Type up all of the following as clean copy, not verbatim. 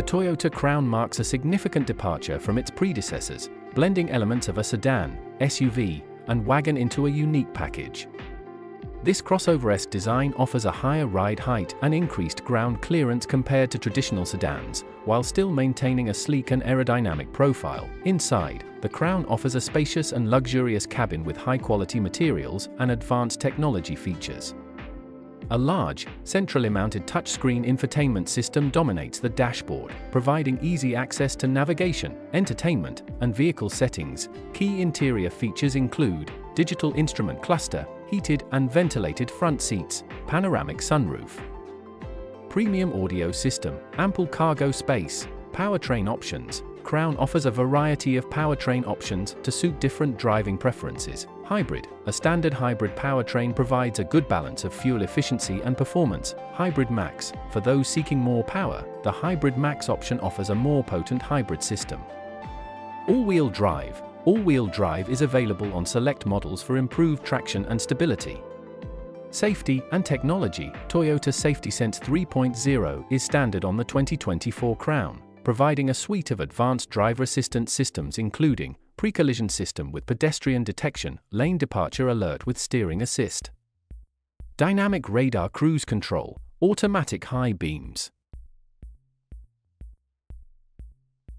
the Toyota Crown marks a significant departure from its predecessors, blending elements of a sedan, SUV, and wagon into a unique package. This crossover-esque design offers a higher ride height and increased ground clearance compared to traditional sedans, while still maintaining a sleek and aerodynamic profile. Inside, the Crown offers a spacious and luxurious cabin with high-quality materials and advanced technology features. A large, centrally mounted touchscreen infotainment system dominates the dashboard, providing easy access to navigation, entertainment, and vehicle settings. Key interior features include digital instrument cluster, heated and ventilated front seats, panoramic sunroof, premium audio system, ample cargo space. Powertrain options. Crown offers a variety of powertrain options to suit different driving preferences. Hybrid. A standard hybrid powertrain provides a good balance of fuel efficiency and performance. Hybrid Max. For those seeking more power, the Hybrid Max option offers a more potent hybrid system. All-wheel drive. All-wheel drive is available on select models for improved traction and stability. Safety and technology. Toyota Safety Sense 3.0 is standard on the 2024 Crown, providing a suite of advanced driver assistance systems including pre-collision system with pedestrian detection, lane departure alert with steering assist, dynamic radar cruise control, automatic high beams.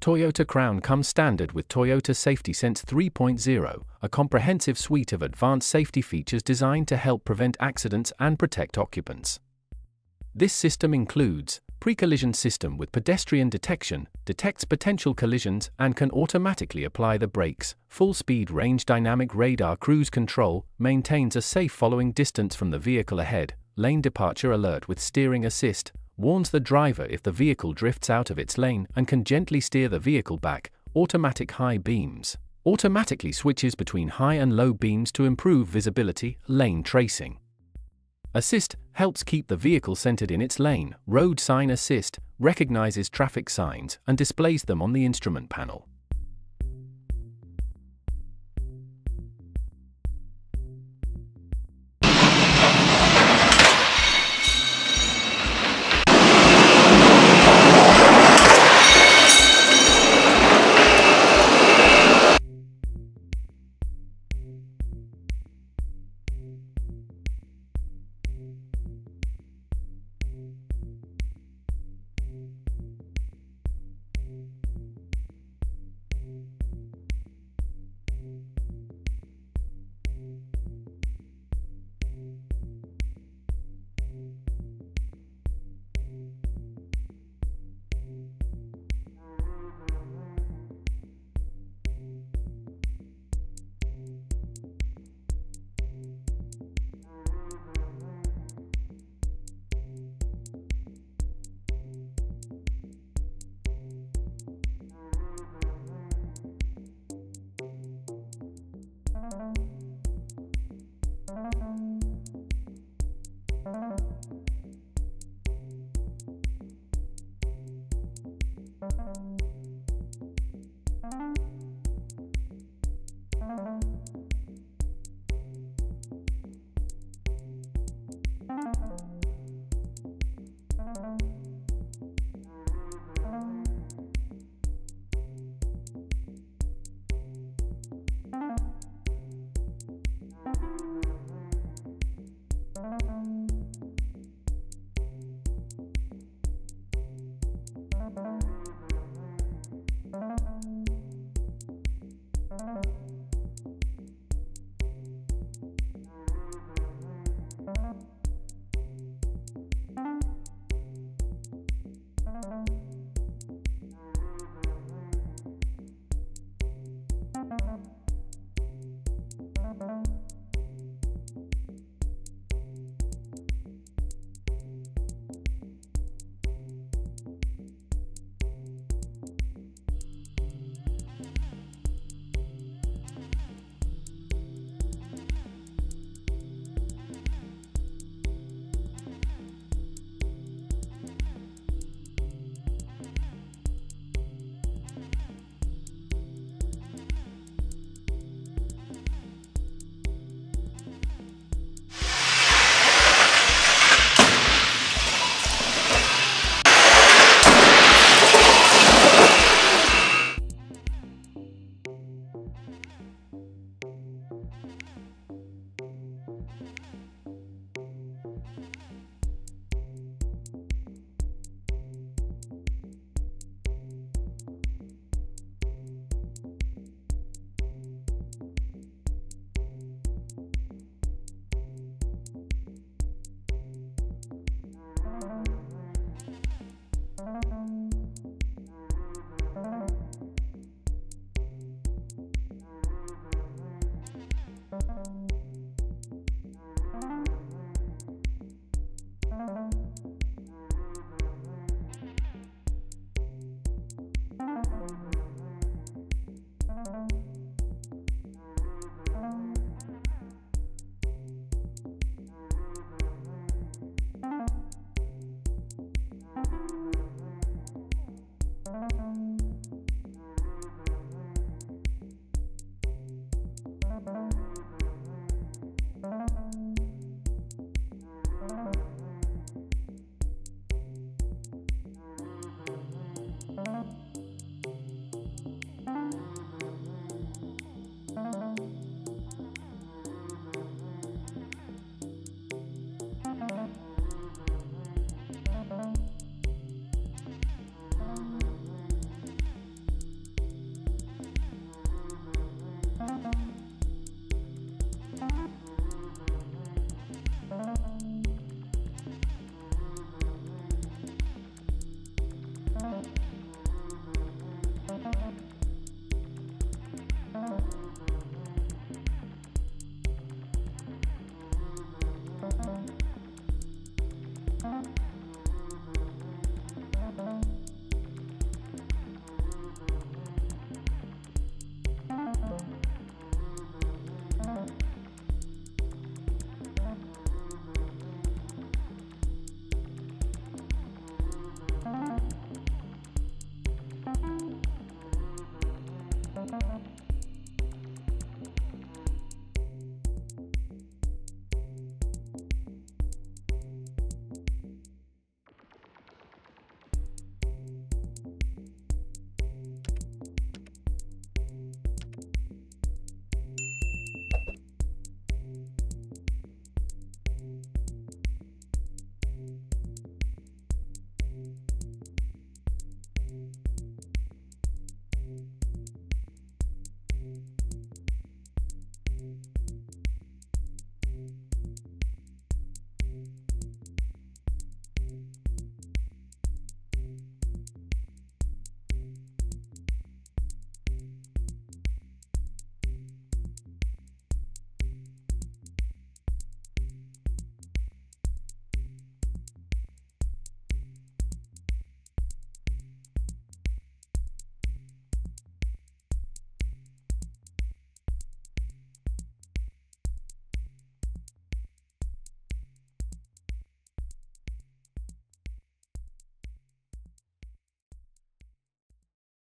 Toyota Crown comes standard with Toyota Safety Sense 3.0, a comprehensive suite of advanced safety features designed to help prevent accidents and protect occupants. This system includes pre-collision system with pedestrian detection, detects potential collisions and can automatically apply the brakes, full-speed range dynamic radar cruise control, maintains a safe following distance from the vehicle ahead, lane departure alert with steering assist, warns the driver if the vehicle drifts out of its lane and can gently steer the vehicle back, automatic high beams, automatically switches between high and low beams to improve visibility, lane tracing. Assist helps keep the vehicle centered in its lane. Road sign assist recognizes traffic signs and displays them on the instrument panel.